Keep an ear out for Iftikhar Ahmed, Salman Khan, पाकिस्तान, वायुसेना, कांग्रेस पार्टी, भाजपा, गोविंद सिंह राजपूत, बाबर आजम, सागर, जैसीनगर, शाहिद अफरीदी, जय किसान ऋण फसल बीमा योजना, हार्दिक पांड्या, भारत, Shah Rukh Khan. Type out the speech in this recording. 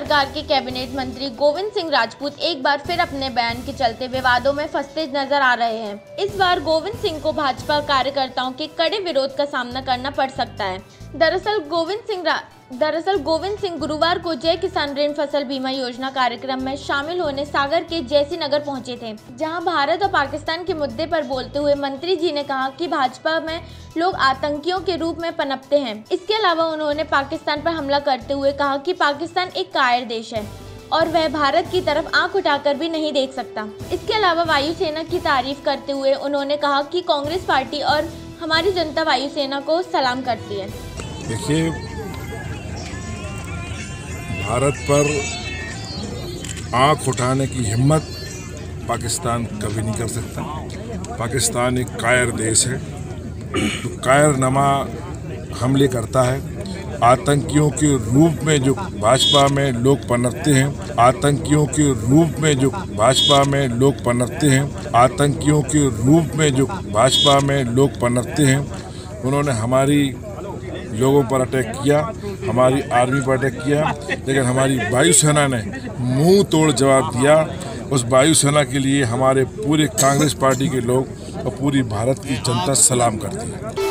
सरकार के कैबिनेट मंत्री गोविंद सिंह राजपूत एक बार फिर अपने बयान के चलते विवादों में फंसते नजर आ रहे हैं। इस बार गोविंद सिंह को भाजपा कार्यकर्ताओं के कड़े विरोध का सामना करना पड़ सकता है। दरअसल गोविंद सिंह गुरुवार को जय किसान ऋण फसल बीमा योजना कार्यक्रम में शामिल होने सागर के जैसीनगर पहुंचे थे, जहां भारत और पाकिस्तान के मुद्दे पर बोलते हुए मंत्री जी ने कहा कि भाजपा में लोग आतंकियों के रूप में पनपते हैं। इसके अलावा उन्होंने पाकिस्तान पर हमला करते हुए कहा कि पाकिस्तान एक कायर देश है और वह भारत की तरफ आंख उठाकर भी नहीं देख सकता। इसके अलावा वायुसेना की तारीफ करते हुए उन्होंने कहा कि कांग्रेस पार्टी और हमारी जनता वायुसेना को सलाम करती है। देखिए, भारत पर आंख उठाने की हिम्मत पाकिस्तान कभी नहीं कर सकता। पाकिस्तान एक कायर देश है, तो कायरनमा हमले करता है। आतंकियों के रूप में जो भाजपा में लोग पनपते हैं, उन्होंने हमारी लोगों पर अटैक किया, हमारी आर्मी पर अटैक किया, लेकिन हमारी वायुसेना ने मुंह तोड़ जवाब दिया। उस वायुसेना के लिए हमारे पूरे कांग्रेस पार्टी के लोग और पूरी भारत की जनता सलाम करती है।